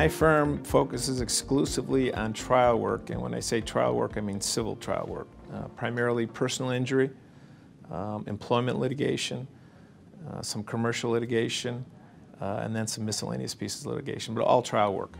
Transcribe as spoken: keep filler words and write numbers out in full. My firm focuses exclusively on trial work, and when I say trial work, I mean civil trial work, uh, primarily personal injury, um, employment litigation, uh, some commercial litigation, uh, and then some miscellaneous pieces of litigation, but all trial work.